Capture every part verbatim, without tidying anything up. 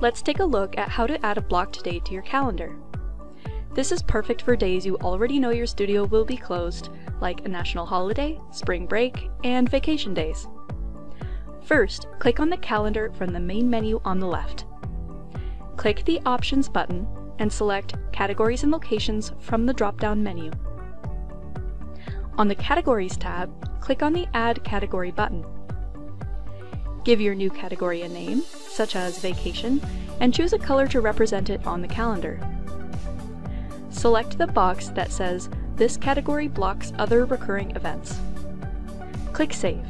Let's take a look at how to add a blocked date to your calendar. This is perfect for days you already know your studio will be closed, like a national holiday, spring break, and vacation days. First, click on the calendar from the main menu on the left. Click the Options button and select Categories and Locations from the drop-down menu. On the Categories tab, click on the Add Category button. Give your new category a name, such as Vacation, and choose a color to represent it on the calendar. Select the box that says, "This category blocks other recurring events." Click Save.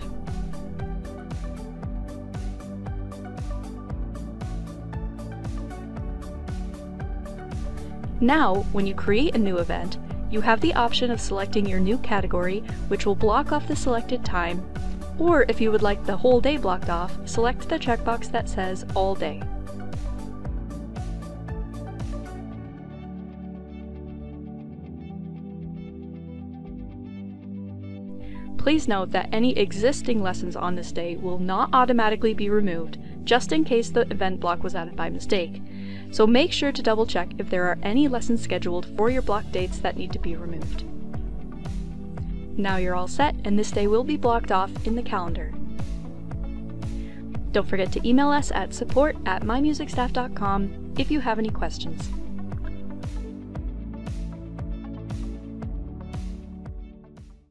Now, when you create a new event, you have the option of selecting your new category, which will block off the selected time, or if you would like the whole day blocked off, select the checkbox that says All Day. Please note that any existing lessons on this day will not automatically be removed, just in case the event block was added by mistake. So make sure to double check if there are any lessons scheduled for your block dates that need to be removed. Now you're all set, and this day will be blocked off in the calendar. Don't forget to email us at support at my music staff dot com if you have any questions.